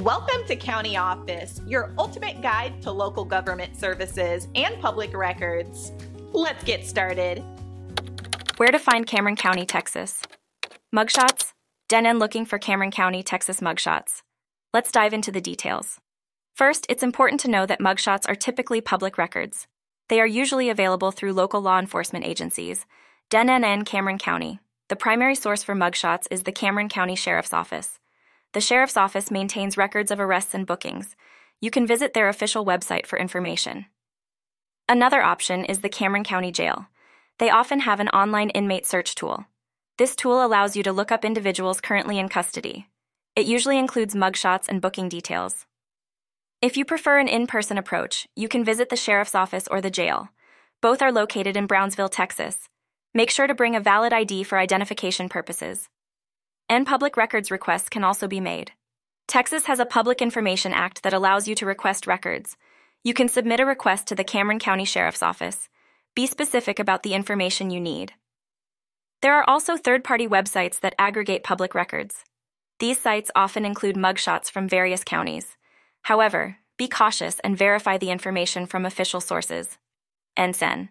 Welcome to County Office, your ultimate guide to local government services and public records. Let's get started. Where to find Cameron County, Texas. Mugshots? Den in looking for Cameron County, Texas mugshots. Let's dive into the details. First, it's important to know that mugshots are typically public records. They are usually available through local law enforcement agencies. Den in Cameron County. The primary source for mugshots is the Cameron County Sheriff's Office. The Sheriff's Office maintains records of arrests and bookings. You can visit their official website for information. Another option is the Cameron County Jail. They often have an online inmate search tool. This tool allows you to look up individuals currently in custody. It usually includes mugshots and booking details. If you prefer an in-person approach, you can visit the Sheriff's Office or the jail. Both are located in Brownsville, Texas. Make sure to bring a valid ID for identification purposes. And public records requests can also be made. Texas has a Public Information Act that allows you to request records. You can submit a request to the Cameron County Sheriff's Office. Be specific about the information you need. There are also third-party websites that aggregate public records. These sites often include mugshots from various counties. However, be cautious and verify the information from official sources. NCN.